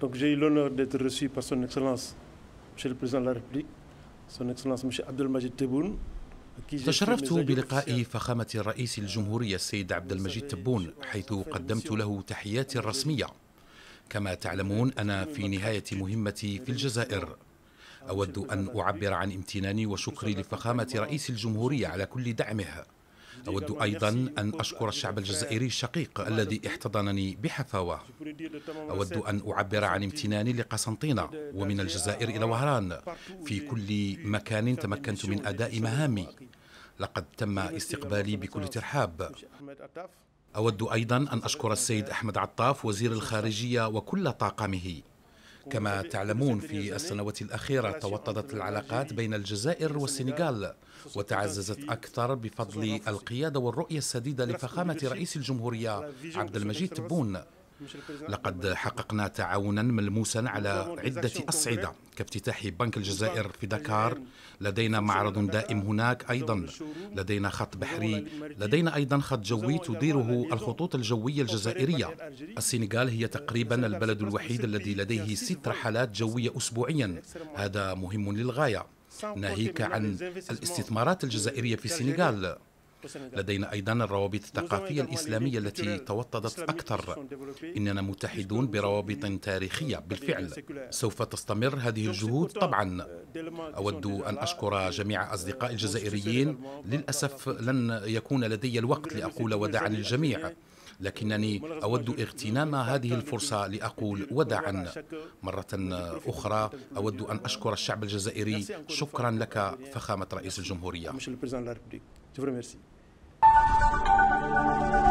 Donc j'ai eu l'honneur d'être reçu par son Excellence, Monsieur le Président de la République, son Excellence Monsieur Abd المجيد تبون. تشرفت بلقاء فخامة الرئيس الجمهورية السيد عبد المجيد تبون، حيث قدمت له تحياتي الرسمية. كما تعلمون أنا في نهاية مهمتي في الجزائر. أود أن أعبر عن امتناني وشكري لفخامة رئيس الجمهورية على كل دعمه. أود أيضا أن أشكر الشعب الجزائري الشقيق الذي احتضنني بحفاوة. أود أن أعبر عن امتناني لقسنطينة ومن الجزائر إلى وهران في كل مكان تمكنت من أداء مهامي. لقد تم استقبالي بكل ترحاب. أود أيضا أن أشكر السيد أحمد عطاف وزير الخارجية وكل طاقمه. كما تعلمون في السنوات الأخيرة توطدت العلاقات بين الجزائر والسنغال وتعززت أكثر بفضل القيادة والرؤية السديدة لفخامة رئيس الجمهورية عبد المجيد تبون. لقد حققنا تعاونا ملموسا على عدة أصعدة كافتتاح بنك الجزائر في دكار، لدينا معرض دائم هناك، أيضا لدينا خط بحري، لدينا أيضا خط جوي تديره الخطوط الجوية الجزائرية. السنغال هي تقريبا البلد الوحيد الذي لديه 6 رحلات جوية أسبوعيا، هذا مهم للغاية، ناهيك عن الاستثمارات الجزائرية في السنغال. لدينا أيضا الروابط الثقافية الإسلامية التي توطدت أكثر. إننا متحدون بروابط تاريخية بالفعل، سوف تستمر هذه الجهود طبعا. أود أن أشكر جميع أصدقائي الجزائريين، للأسف لن يكون لدي الوقت لأقول وداعا للجميع، لكنني أود اغتنام هذه الفرصة لأقول وداعا مرة أخرى. أود أن أشكر الشعب الجزائري، شكرا لك فخامة رئيس الجمهورية. Je vous remercie.